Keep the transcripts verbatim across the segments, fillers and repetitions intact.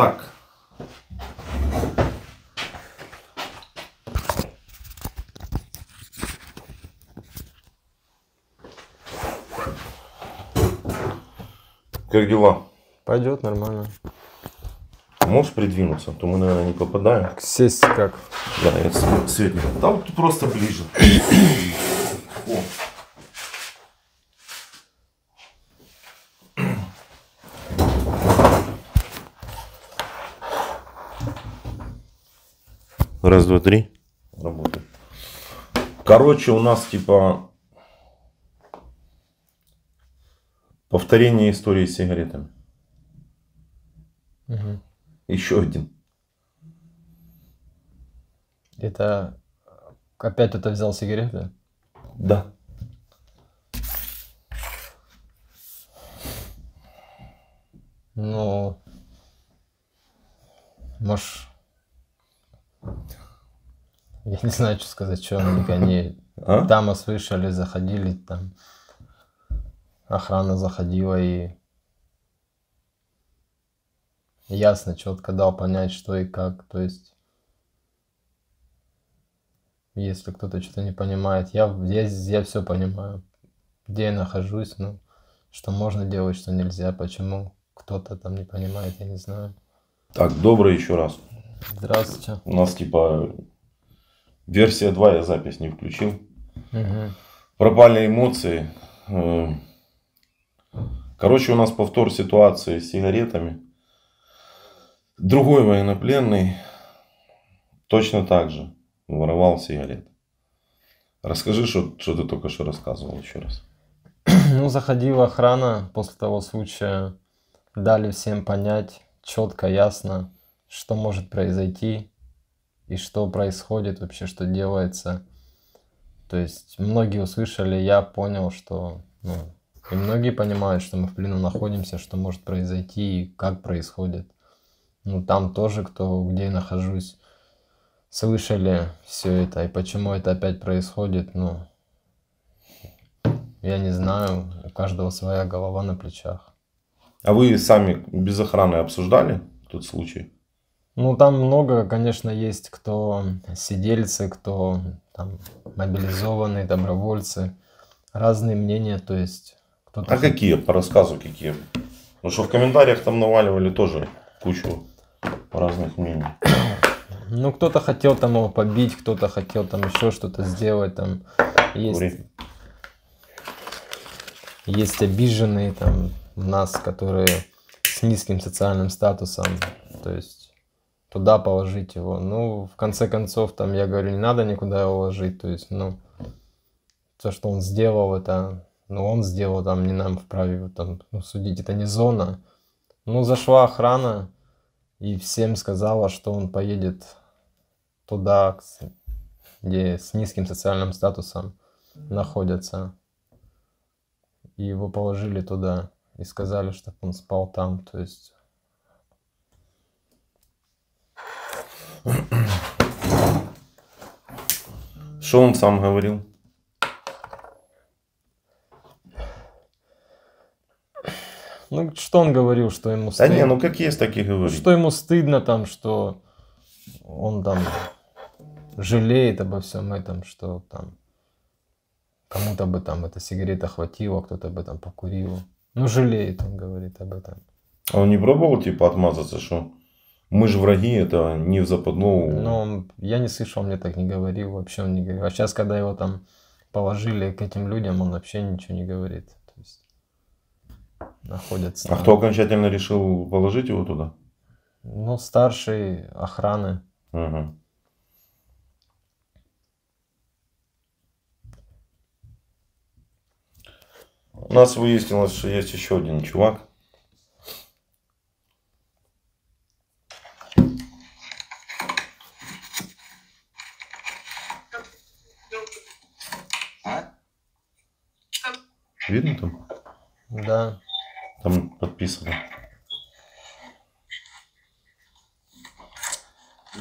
Так. Как дела? Пойдет нормально. Можешь придвинуться, то мы, наверное, не попадаем. Сесть как? Да, я светлый. Там просто ближе. О. Раз, два, три. Работает. Короче, у нас типа повторение истории с сигаретами. Угу. Еще один. Это опять кто-то взял сигареты? Да. Ну, может, я не знаю, что сказать, что они а? Там услышали, заходили, там охрана заходила и ясно, четко дал понять, что и как. То есть, если кто-то что-то не понимает, я, я, я все понимаю, где я нахожусь, ну, что можно делать, что нельзя, почему кто-то там не понимает, я не знаю. Так, добрый еще раз. Здравствуйте. У нас типа версия два, я запись не включил. Угу. Пропали эмоции. Короче, у нас повтор ситуации с сигаретами. Другой военнопленный точно так же воровал сигарет. Расскажи, что, что ты только что рассказывал еще раз. Ну, заходила охрана после того случая. Дали всем понять четко, ясно, что может произойти и что происходит вообще, что делается. То есть многие услышали, я понял, что... Ну, и многие понимают, что мы в плену находимся, что может произойти и как происходит. Ну, там тоже, кто где я нахожусь, слышали все это. И почему это опять происходит, ну, я не знаю. У каждого своя голова на плечах. А вы сами без охраны обсуждали тот случай? Ну, там много, конечно, есть кто сидельцы, кто там мобилизованные, добровольцы. Разные мнения, то есть... кто-то... А какие, по рассказу, какие? Ну, что в комментариях там наваливали тоже кучу разных мнений. Ну, кто-то хотел там его побить, кто-то хотел там еще что-то сделать. Там есть, есть обиженные там в нас, которые с низким социальным статусом. То есть туда положить его. Ну, в конце концов, там я говорю, не надо никуда его ложить. То есть, ну... то, что он сделал, это, ну, он сделал, там, не нам вправе, там, ну, судить, это не зона. Ну, зашла охрана и всем сказала, что он поедет туда, где с низким социальным статусом находятся. И его положили туда и сказали, чтобы он спал там, то есть... Что он сам говорил? Ну, что он говорил, что ему стыдно? Да не, ну как есть, так и говорит. Что ему стыдно там, что он там жалеет обо всем этом, что там кому-то бы там эта сигарета хватила, кто-то бы там покурил. Ну, жалеет, он говорит об этом. А он не пробовал, типа, отмазаться, что мы же враги, это не в западну? Ну, я не слышал, он мне так не говорил, вообще он не говорил. А сейчас, когда его там положили к этим людям, он вообще ничего не говорит. Находятся. А кто окончательно решил положить его туда? Ну, старший охраны. Угу. У нас выяснилось, что есть еще один чувак. А? Видно там? Да. Там подписано.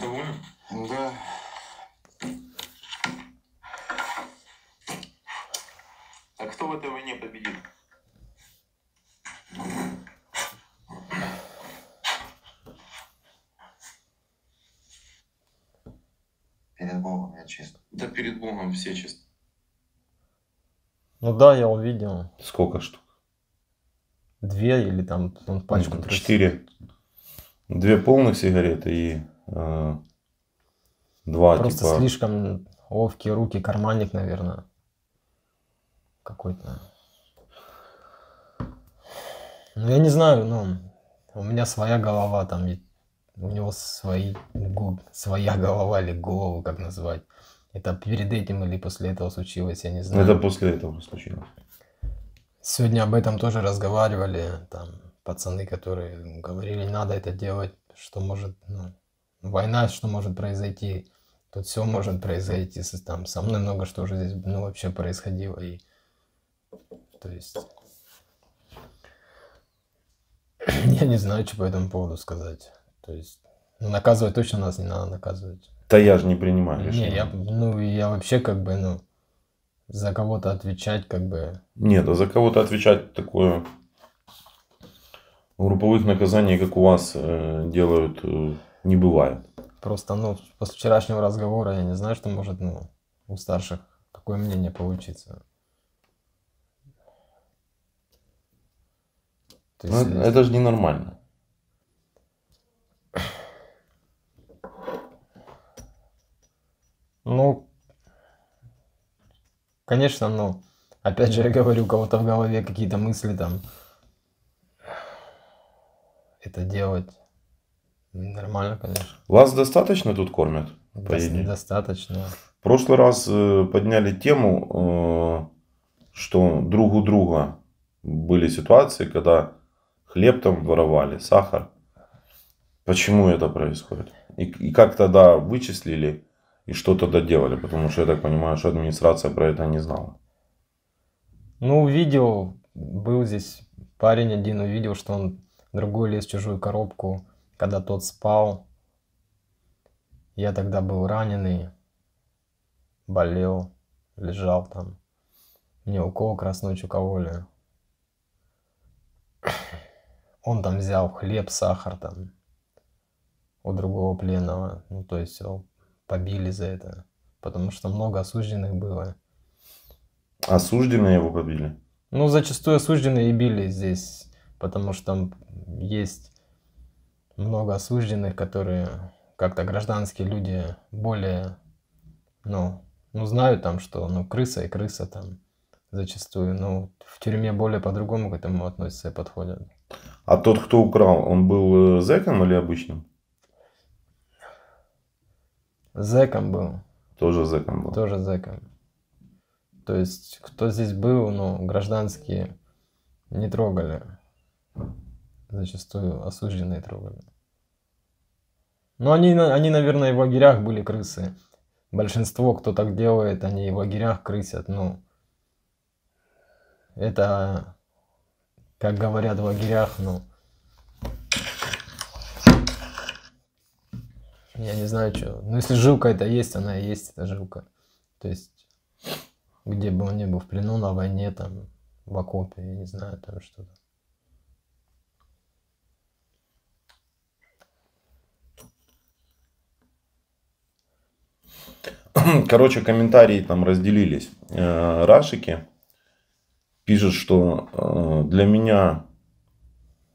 Доволен? Да. А кто в этой войне победит? перед Богом все чисты. Ну да, я увидел. Сколько штук? Две или там он пачку? Ну, четыре. Две полных сигареты и э, два. Просто типа... слишком ловкие руки, карманник, наверное, какой-то. Ну я не знаю, ну у меня своя голова там, у него свои своя голова или голову, как назвать. Это перед этим или после этого случилось, я не знаю. Это после этого случилось. Сегодня об этом тоже разговаривали, там, пацаны, которые говорили, надо это делать, что может, ну, война, что может произойти, тут все может произойти, там, со мной много что уже здесь, ну, вообще происходило, и, то есть, я не знаю, что по этому поводу сказать, то есть, ну, наказывать точно нас не надо наказывать. Да я же не принимаю решения. Не, я, ну, я вообще как бы, ну, за кого-то отвечать как бы... Нет, а за кого-то отвечать такое... Групповых наказаний, как у вас э, делают, э, не бывает. Просто, ну, после вчерашнего разговора я не знаю, что может, ну, у старших какое мнение получится. То есть, ну, это, это же ненормально. Ну, конечно, ну, опять же, я говорю, у кого-то в голове какие-то мысли там, это делать нормально, конечно. Вас достаточно тут кормят? Достаточно. В прошлый раз подняли тему, что друг у друга были ситуации, когда хлеб там воровали, сахар. Почему это происходит? И, и как тогда вычислили? И что тогда делали? Потому что я так понимаю, что администрация про это не знала. Ну, увидел, был здесь парень один, увидел, что он другой лез в чужую коробку, когда тот спал. Я тогда был раненый, болел, лежал там. Мне укол как раз ночью кололи. Он там взял хлеб, сахар там у другого пленного, ну то есть... Побили за это, потому что много осужденных было. Осужденные его побили? Ну, зачастую осужденные и били здесь, потому что там есть много осужденных, которые как-то гражданские люди более, ну, ну, знают там, что, ну, крыса и крыса там зачастую, но в тюрьме более по-другому к этому относятся и подходят. А тот, кто украл, он был зэком или обычным? Зэком был. Тоже зэком был. Тоже зэком. То есть, кто здесь был, но гражданские не трогали. Зачастую осужденные трогали. Но они, они, наверное, и в лагерях были крысы. Большинство, кто так делает, они и в лагерях крысят. Ну, это, как говорят в лагерях, ну... Я не знаю, что. Ну, если жилка это есть, она и есть, эта жилка. То есть, где бы он ни был, в плену, на войне, там, в окопе, я не знаю, там что-то. Короче, комментарии там разделились. Рашики пишет, что для меня,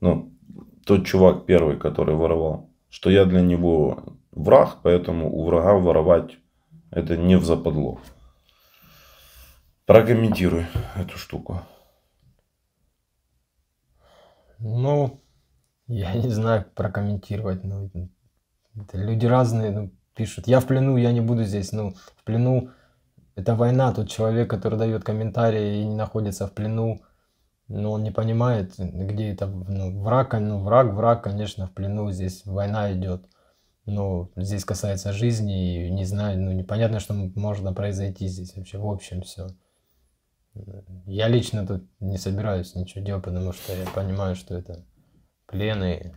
ну, тот чувак первый, который воровал, что я для него... враг, поэтому у врага воровать это не в западло. Прокомментируй эту штуку. Ну, я не знаю, как прокомментировать. Ну, люди разные, ну, пишут. Я в плену, я не буду здесь. Ну, в плену это война. Тот человек, который дает комментарии и не находится в плену, но он не понимает, где это, ну, враг. Ну, враг, враг, конечно, в плену здесь война идет. Ну, здесь касается жизни, и не знаю, ну, непонятно, что можно произойти здесь вообще, в общем, все. Я лично тут не собираюсь ничего делать, потому что я понимаю, что это плены.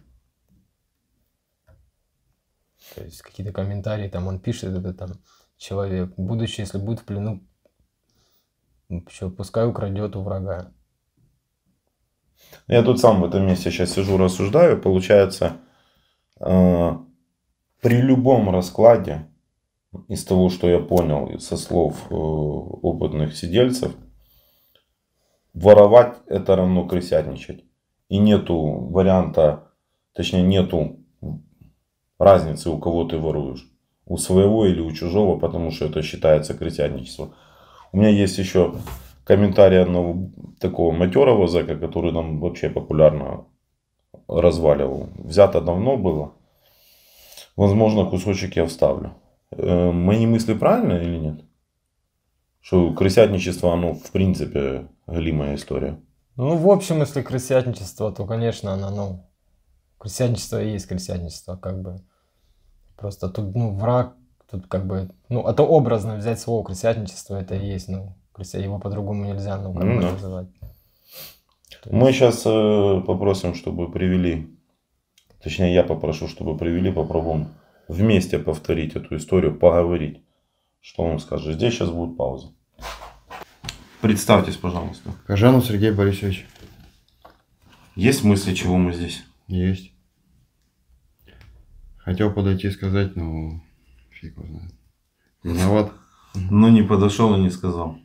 То есть, какие-то комментарии, там, он пишет, это там, человек, будущее, если будет в плену, еще пускай украдет у врага. Я тут сам в этом месте сейчас сижу, рассуждаю, получается... При любом раскладе из того, что я понял со слов опытных сидельцев, воровать — это равно крысятничать. И нету варианта, точнее нету разницы, у кого ты воруешь. У своего или у чужого, потому что это считается крысятничество. У меня есть еще комментарий одного такого матерого зэка, который нам вообще популярно разваливал. Взято давно было. Возможно, кусочек я вставлю. Э, мои мысли правильные или нет? Что крысятничество, оно в принципе галимая история. Ну, в общем, если крысятничество, то, конечно, оно, ну, крысятничество и есть крысятничество, как бы. Просто тут, ну, враг, тут как бы, ну, а то образно взять слово крысятничество, это и есть, ну, крыся, его по-другому нельзя, ну, как бы называть. То есть... Мы сейчас э, попросим, чтобы привели, точнее, я попрошу, чтобы привели, попробуем вместе повторить эту историю, поговорить. Что он скажет? Здесь сейчас будет пауза. Представьтесь, пожалуйста. Кожанов Сергей Борисович. Есть мысли, чего мы здесь? Есть. Хотел подойти и сказать, но фиг его знает. Виноват. Но не подошел и не сказал.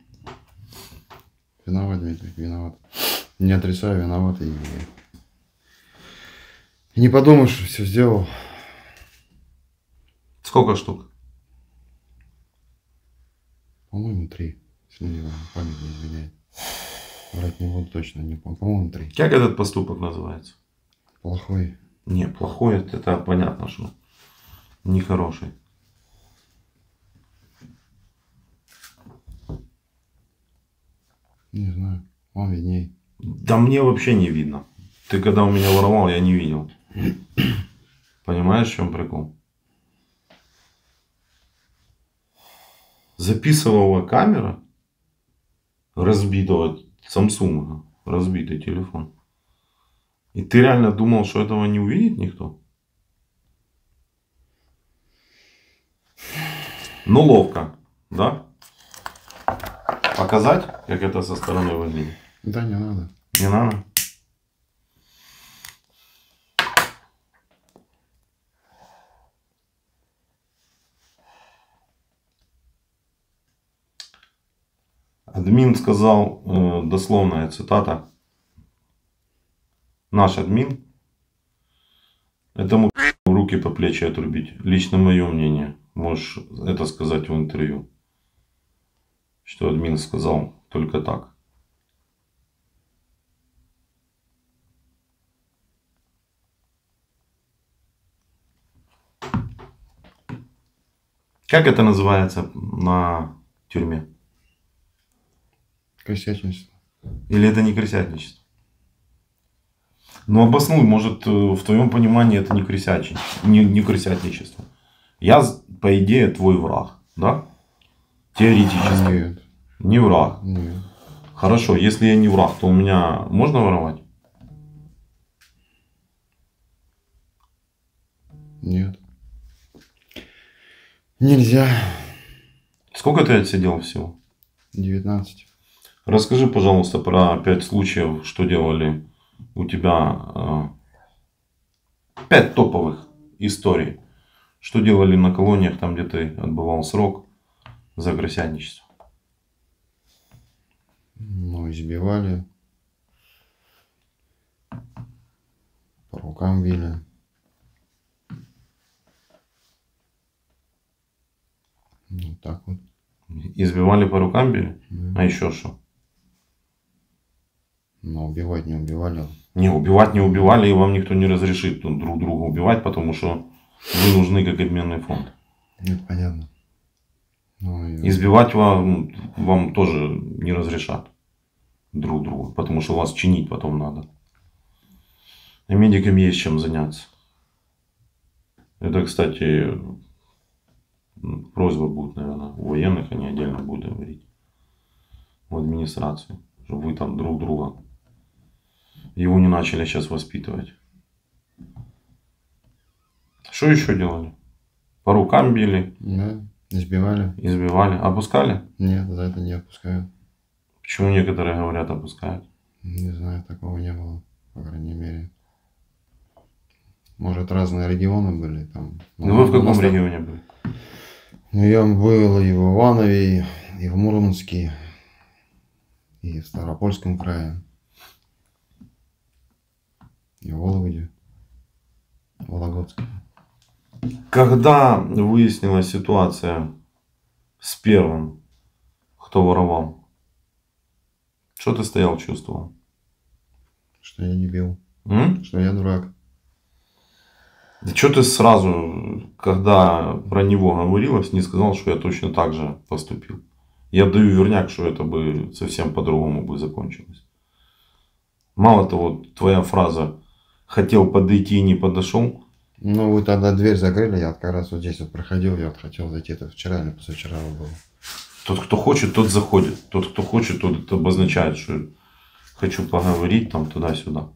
Виноват, Дмитрий, виноват. Не отрицаю, виноват. И... и не подумаешь, все сделал. Сколько штук? По-моему, три. Память не изменяет. Врать не буду точно, не помню. По-моему, три. Как этот поступок называется? Плохой. Не, плохой, это понятно, что нехороший. Не знаю, вам видней. Да мне вообще не видно. Ты когда у меня воровал, я не видел. Понимаешь, в чем прикол? Записывала камера разбитого Samsung, разбитый телефон. И ты реально думал, что этого не увидит никто? Ну, ловко, да? Показать, как это со стороны выглядит? Да, не надо. Не надо? Админ сказал, э, дословная цитата, наш админ, этому руки по плечи отрубить. Лично мое мнение, можешь это сказать в интервью, что админ сказал только так. Как это называется на тюрьме? Крысятничество. Или это не крысятничество? Ну, обоснуй, может, в твоем понимании это не крысятничество. Не, не крысятничество. Я, по идее, твой враг, да? Теоретически. Нет. Не враг. Нет. Хорошо, если я не враг, то у меня можно воровать? Нет. Нельзя. Сколько ты отсидел всего? девятнадцать. Расскажи, пожалуйста, про пять случаев, что делали у тебя, пять топовых историй, что делали на колониях, там где ты отбывал срок за крысятничество. Ну, избивали, по рукам били. Вот так вот. Избивали, по рукам били? Mm-hmm. А еще что? Но убивать не убивали. Не, убивать не убивали, и вам никто не разрешит друг друга убивать, потому что вы нужны как обменный фонд. Нет, понятно. Но... избивать вам, вам тоже не разрешат друг друга, потому что вас чинить потом надо. И медикам есть чем заняться. Это, кстати, просьба будет, наверное, у военных, они отдельно будут говорить, в администрации, чтобы вы там друг друга... его не начали сейчас воспитывать. Что еще делали? По рукам били? Да, избивали. Избивали. Опускали? Нет, за это не опускают. Почему некоторые говорят опускают? Не знаю, такого не было, по крайней мере. Может, разные регионы были там. Ну, вы в каком регионе были? Но я был и в Иванове, и в Мурманске, и в Ставропольском крае, и в Вологде, в Вологодске. Когда выяснилась ситуация с первым, кто воровал, что ты стоял, чувствовал? Что я не бил, М? что я дурак. Да что ты сразу, когда про него говорилось, не сказал, что я точно так же поступил? Я даю верняк, что это бы совсем по-другому бы закончилось. Мало того, твоя фраза «хотел подойти и не подошел». Ну, вы тогда дверь закрыли, я как раз вот здесь вот проходил, я вот хотел зайти, это вчера или позавчера было. Тот, кто хочет, тот заходит. Тот, кто хочет, тот обозначает, что хочу поговорить там туда-сюда.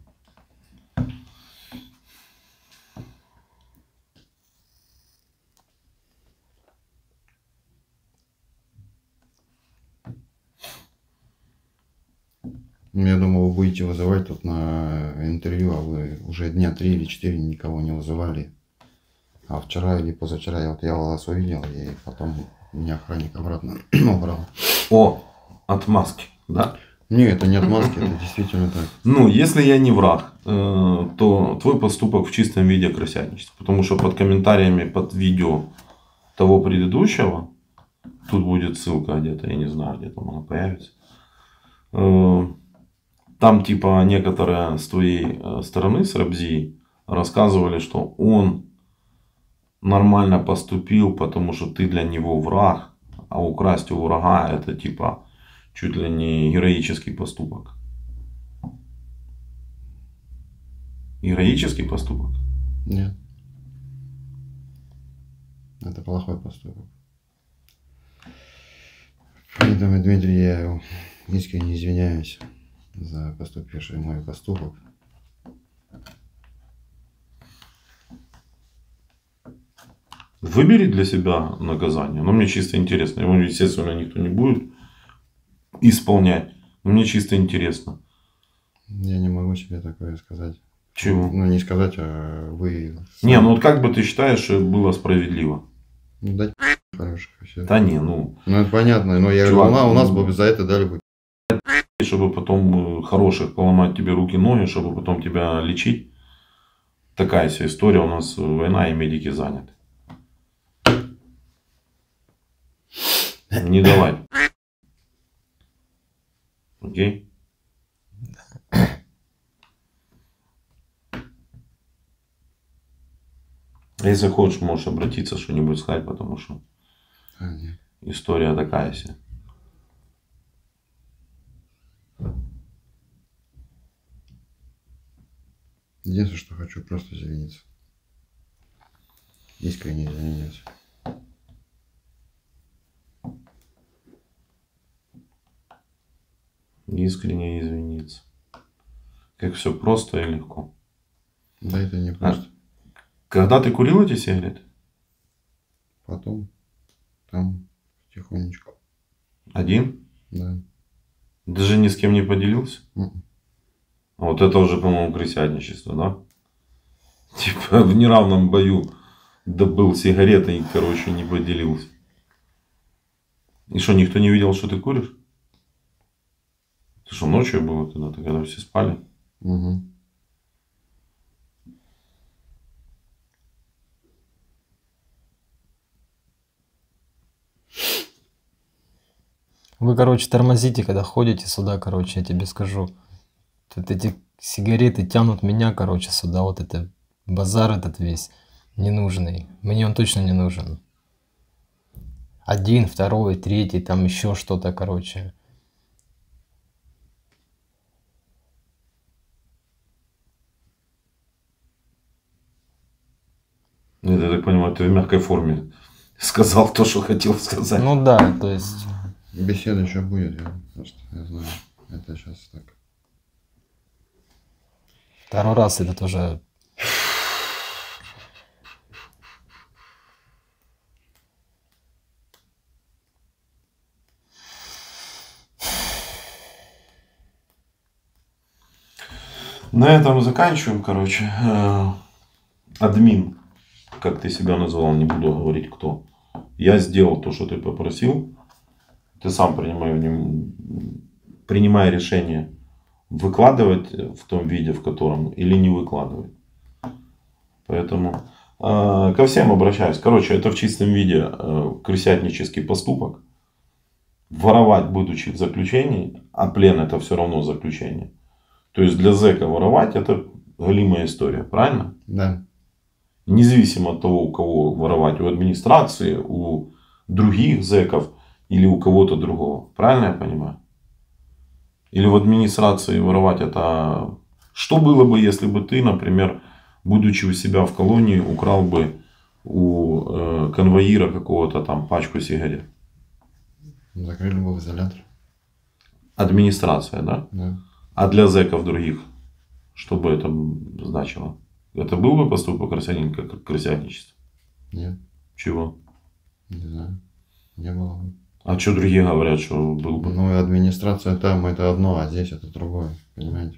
Я думал, вы будете вызывать тут на интервью, а вы уже дня три или четыре никого не вызывали. А вчера или позавчера я, вот я вас увидел, и потом меня охранник обратно убрал. О, отмазки, да? Нет, это не отмазки, это действительно так. Ну, если я не враг, то твой поступок в чистом виде крысятничество. Потому что под комментариями, под видео того предыдущего, тут будет ссылка где-то, я не знаю, где там она появится. Там типа некоторые с твоей стороны, с Рабзи, рассказывали, что он нормально поступил, потому что ты для него враг, а украсть у врага это типа чуть ли не героический поступок. Героический поступок? Нет. Это плохой поступок. Поэтому, Дмитрий, я искренне извиняюсь за поступивший мой поступок. Выбери для себя наказание. Но мне чисто интересно. Его, естественно, никто не будет исполнять. Но мне чисто интересно. Я не могу себе такое сказать. Чего? Ну, не сказать, а вы... Не, ну вот как бы ты считаешь, было справедливо? Да, хороших вообще. Да не, ну... Ну, это понятно. Но я чувак, говорю, у нас ну... бы за это дали бы... Чтобы потом хороших поломать тебе руки-ноги, чтобы потом тебя лечить. Такая вся история. У нас война и медики заняты. Не давай. Окей? Если хочешь, можешь обратиться, что-нибудь сказать, потому что история такая вся. Единственное, что хочу, просто извиниться. Искренне извиняюсь. Искренне извиниться. Как все просто и легко. Да, это не просто. А, когда ты курил эти сигареты? Потом. Там. Тихонечко. Один? Да. Даже ни с кем не поделился? Mm-mm. Вот это уже, по-моему, крысятничество, да? Типа в неравном бою добыл сигареты и, короче, не поделился. И что, никто не видел, что ты куришь? Ты что, ночью было тогда, ты когда все спали? Угу. Вы, короче, тормозите, когда ходите сюда, короче, я тебе скажу. Тут эти сигареты тянут меня, короче, сюда. Вот это базар этот весь ненужный. Мне он точно не нужен. Один, второй, третий, там еще что-то, короче. Нет, я так понимаю, ты в мягкой форме сказал то, что хотел сказать. Ну да, то есть... Беседа еще будет, я, я знаю. Это сейчас так. Второй раз это тоже... На этом заканчиваем, короче. Админ, как ты себя назвал, не буду говорить кто. Я сделал то, что ты попросил. Ты сам принимай, принимай решение, выкладывать в том виде, в котором, или не выкладывать. Поэтому э, ко всем обращаюсь. Короче, это в чистом виде э, крысятнический поступок. Воровать, будучи в заключении, а плен это все равно заключение. То есть для зэка воровать это голимая история, правильно? Да. Независимо от того, у кого воровать, у администрации, у других зэков или у кого-то другого. Правильно я понимаю? Или в администрации воровать это... Что было бы, если бы ты, например, будучи у себя в колонии, украл бы у э, конвоира какого-то там пачку сигарет? Закрыли бы в изолятор. Администрация, да? Да. А для зэков других, что бы это значило? Это был бы поступок крысятника, как крысятничество? Нет. Чего? Не знаю. Не было бы. А что другие говорят, что был бы? Ну, администрация там это одно, а здесь это другое, понимаете?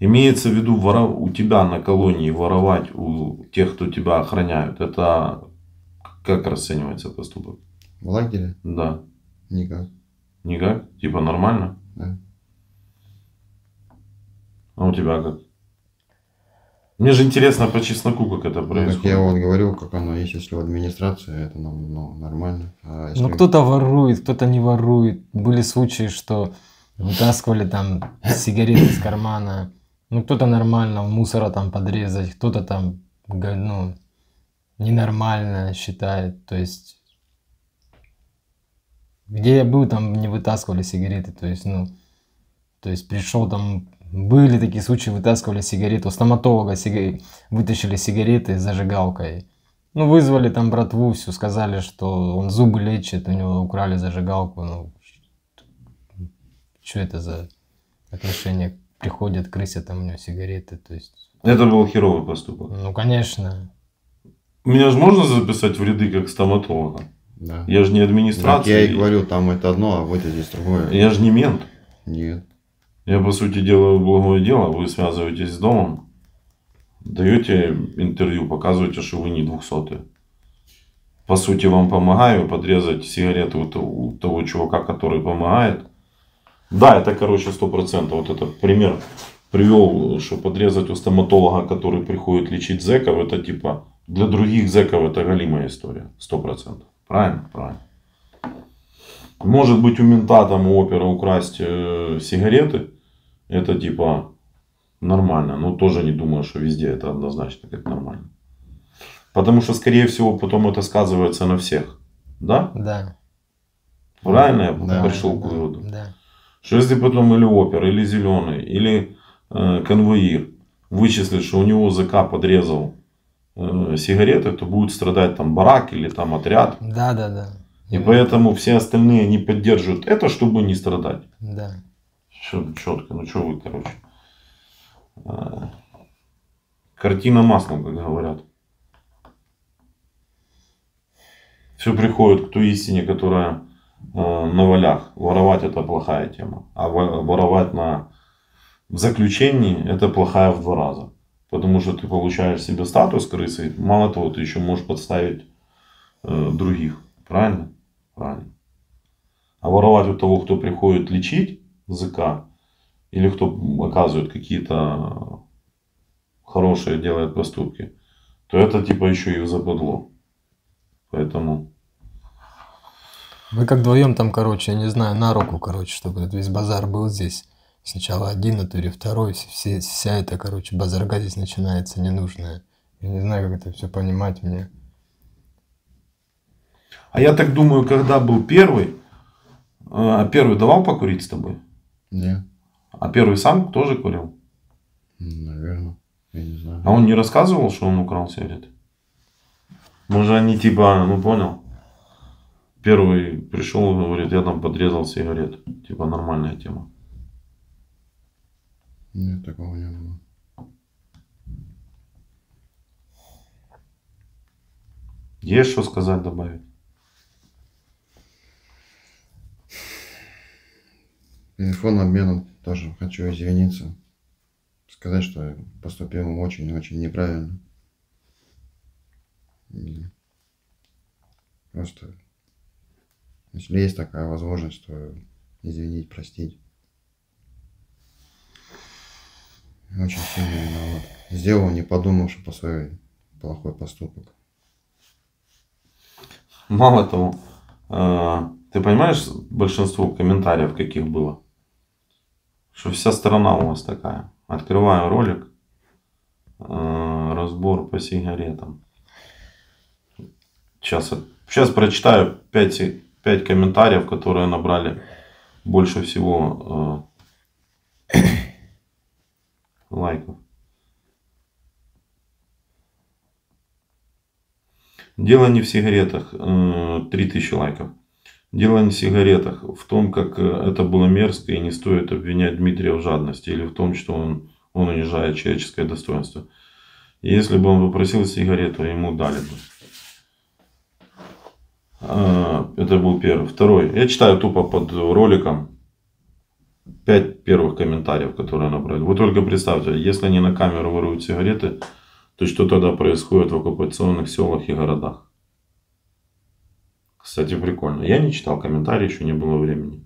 Имеется в виду, воров... у тебя на колонии воровать у тех, кто тебя охраняют, это как расценивается поступок? В лагере? Да. Никак. Никак? Типа нормально? Да. А у тебя как? Мне же интересно по чесноку, как это происходит. Ну, как я вот говорил, как оно есть, если в администрации, это ну, нормально. А если... Ну, кто-то ворует, кто-то не ворует. Были случаи, что вытаскивали там сигареты из кармана. Ну, кто-то нормально, мусора там подрезать, кто-то там, ну, ненормально считает. То есть, где я был, там не вытаскивали сигареты. То есть, ну, то есть пришел там... Были такие случаи, вытаскивали сигарету, у стоматолога сига... вытащили сигареты с зажигалкой. Ну, вызвали там братву, все, сказали, что он зубы лечит, у него украли зажигалку. Ну, что это за отношение? Приходят, крысят там у него сигареты, то есть... Это был херовый поступок. Ну, конечно. Меня же можно записать в ряды как стоматолога? Да. Я же не администрация. Я и говорю, там это одно, а вот это здесь другое. Я же не мент. Нет. Я, по сути, делаю благое дело, вы связываетесь с домом, даете интервью, показываете, что вы не двухсотые. По сути, вам помогаю подрезать сигареты у того, у того чувака, который помогает. Да, это, короче, сто процентов. Вот этот пример привел, что подрезать у стоматолога, который приходит лечить зэков, это типа, для других зэков это голимая история, сто процентов. Правильно? Правильно. Может быть, у мента там у опера украсть э, сигареты, это типа нормально, но тоже не думаю, что везде это однозначно как нормально. Потому что, скорее всего, потом это сказывается на всех. Да? Да. Правильно я да, пришел да, к выводу? Да. Что если потом или опер, или зеленый, или э, конвоир вычислит, что у него ЗК подрезал э, сигареты, то будет страдать там барак или там отряд. Да, да, да. И поэтому все остальные не поддерживают это, чтобы не страдать. Да. Все четко. Ну что вы, короче. А, картина маслом, как говорят. Все приходит к той истине, которая а, на валях. Воровать это плохая тема. А воровать на в заключении это плохая в два раза. Потому что ты получаешь себе статус крысы. Мало того, ты еще можешь подставить а, других. Правильно? Правильно. А воровать у того, кто приходит лечить ЗК, или кто оказывает какие-то хорошие, делает поступки, то это типа еще и западло. Поэтому... Вы как вдвоем там, короче, я не знаю, на руку, короче, чтобы весь базар был здесь. Сначала один, а то или второй, все, вся эта, короче, базарга здесь начинается ненужная. Я не знаю, как это все понимать мне. А я так думаю, когда был первый, первый давал покурить с тобой? Нет. А первый сам тоже курил? Наверное, я не знаю. А он не рассказывал, что он украл сигареты? Может они типа, ну понял, первый пришел и говорит, я там подрезал сигарету. Типа нормальная тема. Нет, такого не было. Есть что сказать, добавить? Телефон обменом тоже хочу извиниться. Сказать, что поступил очень-очень неправильно. Ну что, если есть такая возможность, то извинить, простить. Очень сильно виноват. Сделал, не подумавши по своей плохой поступок. Мало того, ты понимаешь большинство комментариев, каких было? Что вся страна у вас такая. Открываю ролик. Разбор по сигаретам. Сейчас, сейчас прочитаю пять, пять комментариев, которые набрали больше всего э, лайков. Дело не в сигаретах. Э, три тысячи лайков. Дело не в сигаретах. В том, как это было мерзко, и не стоит обвинять Дмитрия в жадности. Или в том, что он, он унижает человеческое достоинство. Если бы он попросил сигарету, ему дали бы. Это был первый. Второй. Я читаю тупо под роликом пять первых комментариев, которые набрали. Вы только представьте, если они на камеру воруют сигареты, то что тогда происходит в оккупационных селах и городах? Кстати, прикольно. Я не читал комментарии, еще не было времени.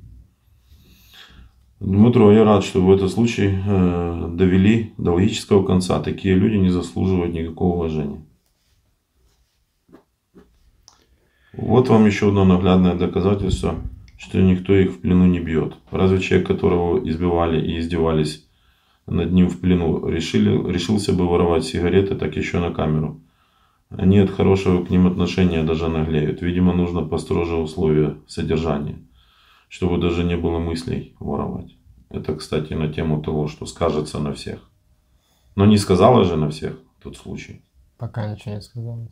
Дмитрий, я рад, что в этот случай довели до логического конца. Такие люди не заслуживают никакого уважения. Вот вам еще одно наглядное доказательство, что никто их в плену не бьет. Разве человек, которого избивали и издевались над ним в плену, решили, решился бы воровать сигареты, так еще на камеру? Они от хорошего к ним отношения даже наглеют. Видимо, нужно построже условия содержания, чтобы даже не было мыслей воровать. Это, кстати, на тему того, что скажется на всех. Но не сказала же на всех тот случай. Пока ничего не сказала.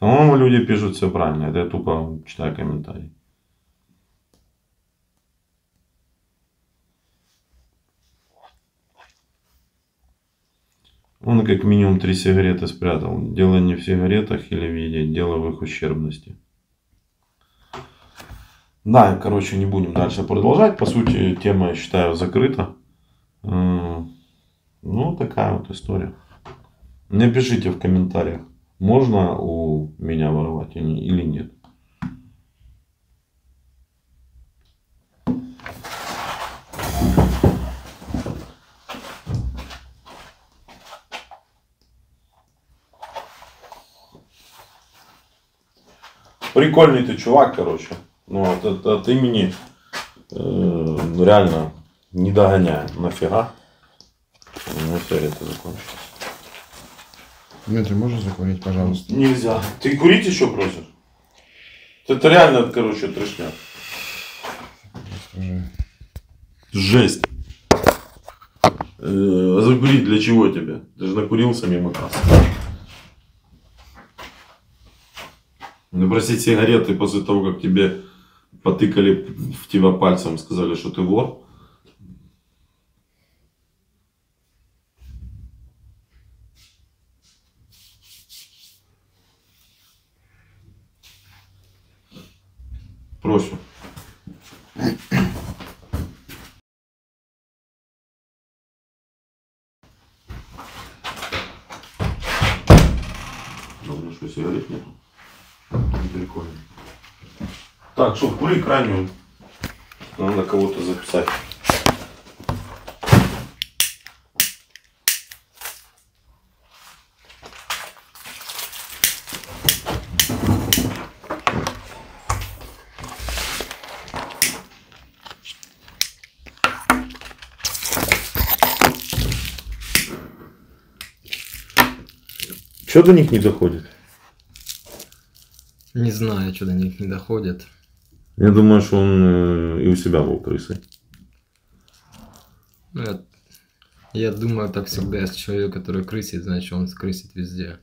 По-моему, люди пишут все правильно. Это я тупо читаю комментарии. Он как минимум три сигареты спрятал. Дело не в сигаретах или в еде, дело в их ущербности. Да, короче, не будем дальше продолжать. По сути, тема, я считаю, закрыта. Ну, такая вот история. Напишите в комментариях, можно у меня воровать или нет. Прикольный ты чувак, короче. Ну, от, от, от имени э, реально не догоняю. Нафига? Ну, история это закончилась. Дмитрий, можешь закурить, пожалуйста? Нельзя. Ты курить еще просишь? Это реально, короче, трешня. Жесть. Э, закурить для чего тебе? Ты же накурился мимо кассы. Напросить сигареты после того, как тебе потыкали в тебя пальцем, сказали, что ты вор. Прошу. Думаю, что сигарет нету. Прикольно. Так, чтобы курить крайнюю, надо кого-то записать. Чего до них не доходит? Не знаю, что до них не доходит. Я думаю, что он и у себя был крысой. Я, я думаю, так всегда. Если человек, который крысит, значит он крысит везде.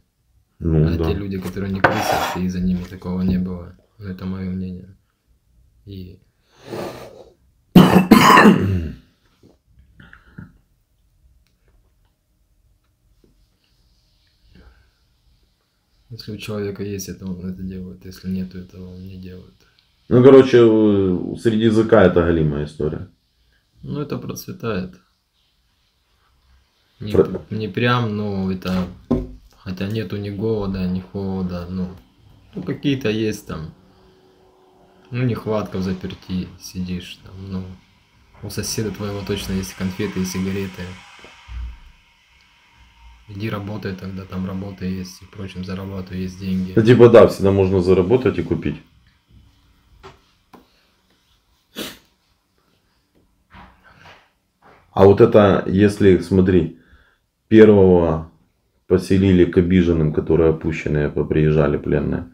Ну, а да. Те люди, которые не крысят, и за ними такого не было. Но это мое мнение. И... Если у человека есть это, он это делает. Если нет этого, он не делает. Ну, короче, среди языка это галимая история. Ну, это процветает. Не, Про... не прям, но это Хотя нету ни голода, ни холода, ну, ну какие-то есть там, ну, нехватка в заперти, сидишь там, ну, у соседа твоего точно есть конфеты и сигареты. Иди работай тогда, там работа есть, и прочим, зарабатывай, есть деньги. Да, типа да, всегда можно заработать и купить. А вот это, если, смотри, первого поселили к обиженным, которые опущенные, поприезжали пленные,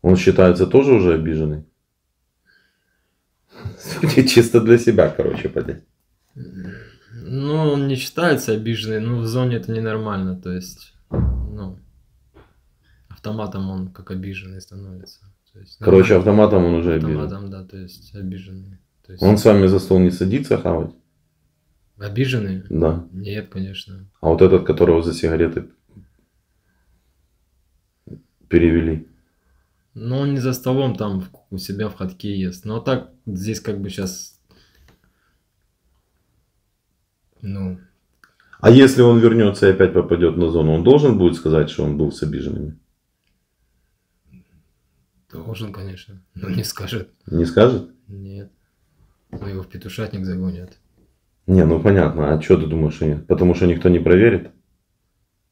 он считается тоже уже обиженный? Чисто для себя, короче, понять. Ну, он не считается обиженным, но в зоне это ненормально, то есть, ну, автоматом он как обиженный становится. То есть, короче, автоматом он уже обижен. Автоматом, да, то есть обиженный. То есть... Он с вами за стол не садится хавать? Обиженный? Да. Нет, конечно. А вот этот, которого за сигареты перевели? Ну, он не за столом, там у себя в ходке ест. Но так здесь как бы сейчас... Ну... А если он вернется и опять попадет на зону, он должен будет сказать, что он был с обиженными? Должен, конечно. Но не скажет. Не скажет? Нет. Но его в петушатник загонят. Не, ну понятно. А что ты думаешь, что нет? Потому что никто не проверит?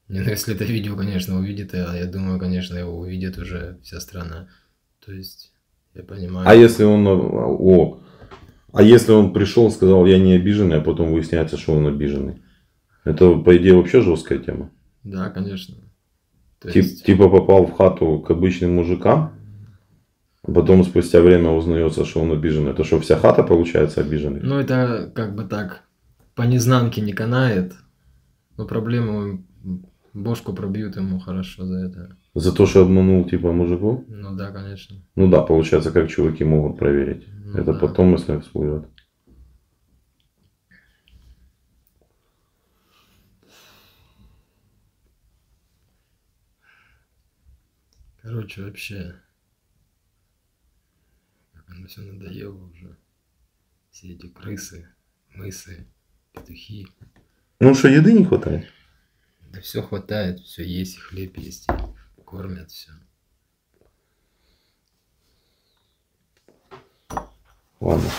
Не, ну если это видео, конечно, увидит, а я думаю, конечно, его увидит уже вся страна. То есть, я понимаю. А если он, о, а если он пришел, сказал, я не обиженный, а потом выясняется, что он обиженный? Это, по идее, вообще жесткая тема? Да, конечно. То есть... Тип, типа попал в хату к обычным мужикам, а потом спустя время узнается, что он обиженный. Это что, вся хата получается обиженной? Ну, это как бы так... По незнанке не канает, но проблему, бошку пробьют ему хорошо за это. За то, что обманул типа мужиков? Ну да, конечно. Ну да, получается, как чуваки могут проверить. Ну, это да. Потом, если всплывет. Короче, вообще, как оно все надоело уже. Все эти крысы, мысы. Петухи. Ну что, еды не хватает? Да все хватает, все есть, и хлеб есть, и кормят все. Ладно.